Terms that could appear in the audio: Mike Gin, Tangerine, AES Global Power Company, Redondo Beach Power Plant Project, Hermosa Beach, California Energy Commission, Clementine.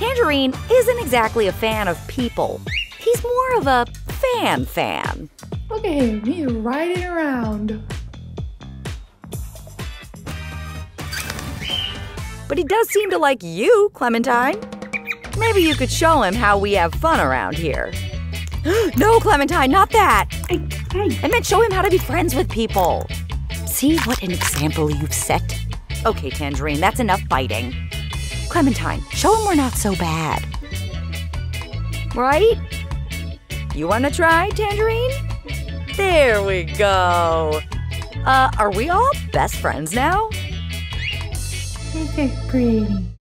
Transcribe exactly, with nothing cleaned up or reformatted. Tangerine isn't exactly a fan of people. He's more of a fan fan. Look at him, he's riding around. But he does seem to like you, Clementine. Maybe you could show him how we have fun around here. No, Clementine, not that! I, I, I meant show him how to be friends with people. See what an example you've set? Okay, Tangerine, that's enough biting. Clementine, show him we're not so bad. Right? You wanna try, Tangerine? There we go. Uh, are we all best friends now? Pretty.